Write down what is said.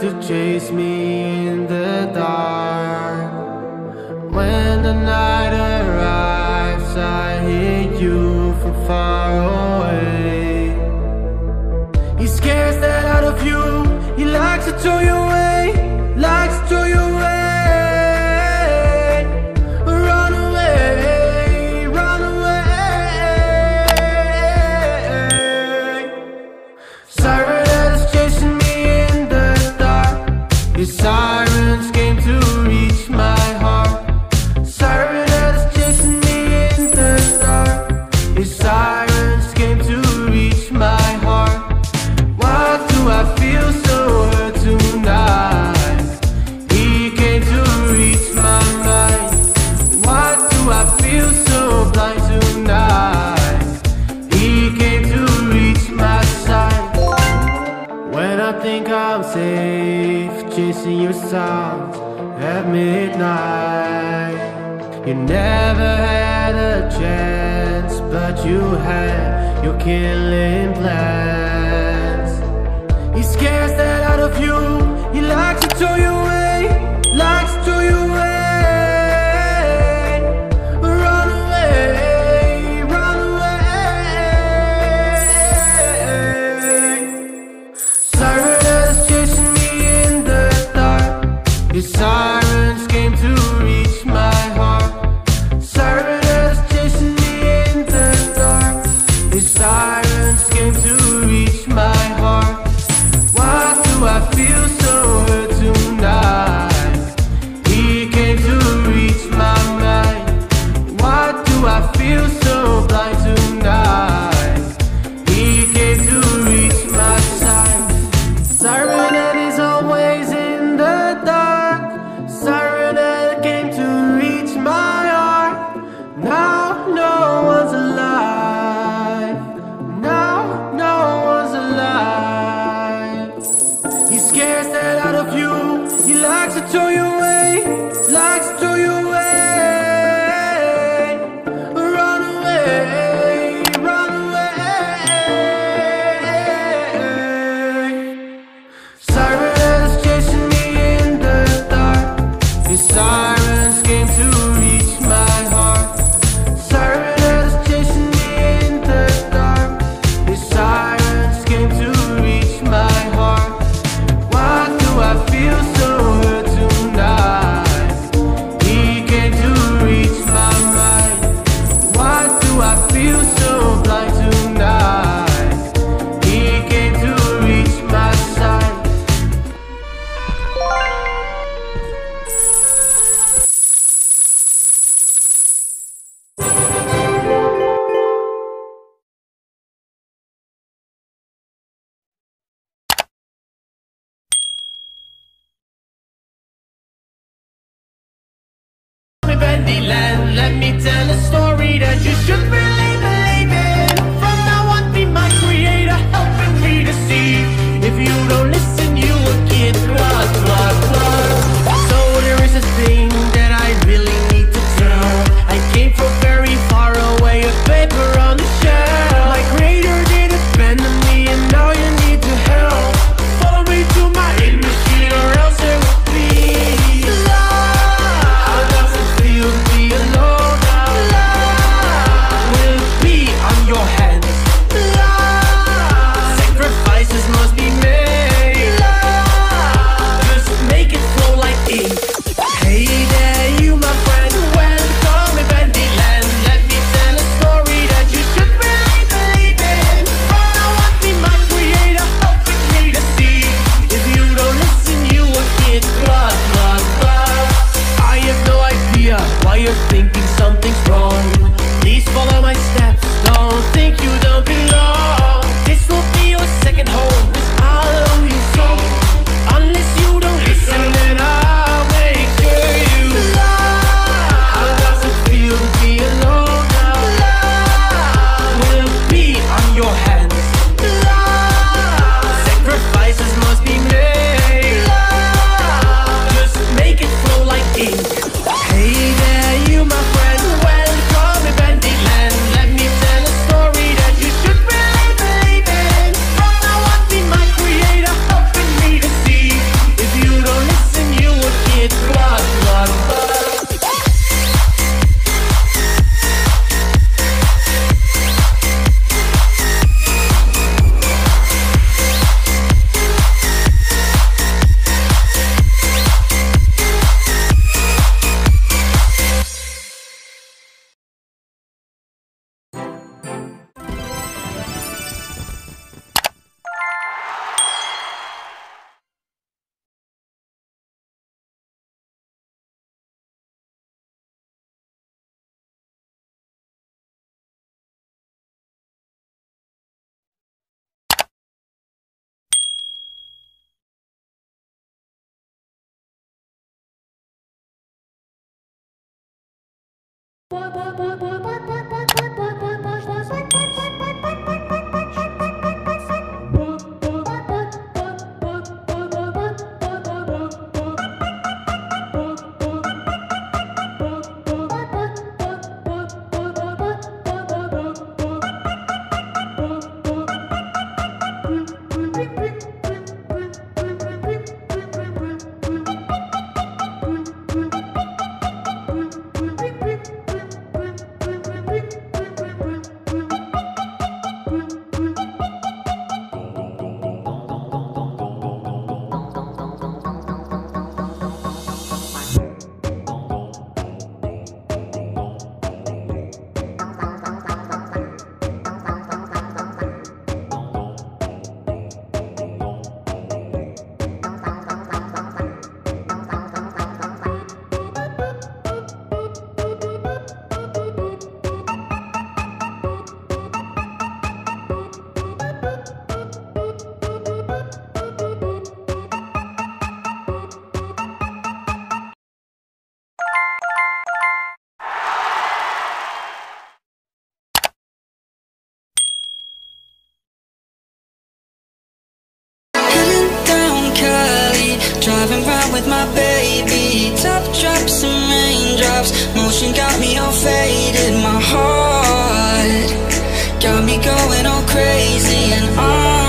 to chase me in the dark. When the night arrives, I hear you from far away. He scares that out of you. He likes to throw you away, likes to throw you away. Sirens came to reach my heart. Siren that is chasing me in the dark. His sirens came to reach my heart. Why do I feel so hurt tonight? He came to reach my mind. Why do I feel so blind tonight? He came to reach my side. When I think I'm safe, chasing your sound at midnight. You never had a chance, but you had your killing plans. He scares that out of you. He likes to throw you away, likes to throw you away. His sirens came to reach my heart. Siren that is chasing me in the dark. His sirens came to reach my heart. Why do I feel so hurt tonight? He came to reach my mind. Why do I feel so blind tonight? He came to reach my side. Siren that is always in the dark. Siren that came to reach my heart. Now no one's alive. Now no one's alive. He scares that out of you. He likes to throw you away, likes to throw you away. Run away, run away. Siren that is chasing me in the dark. His sirens came to reach my heart. Siren that is chasing me in the dark. His sirens came to reach my heart. Why do I feel so hurt tonight? He came to reach my mind. Why do I feel so blind tonight? He came to reach my side. Land. Let me tell a story that you should really believe in. From now on, be my creator, helping me to see. If you don't listen, you will get lost, lost, lost. So there is a thing that I really need to do. I came from very far away, a paper on the shelf. My creator did depend on me, and now you need to help. Follow me to my industry, or else there will be. Love. Feel me alone now. Driving round with my baby, top drops and raindrops. Motion got me all faded, my heart got me going all crazy and on.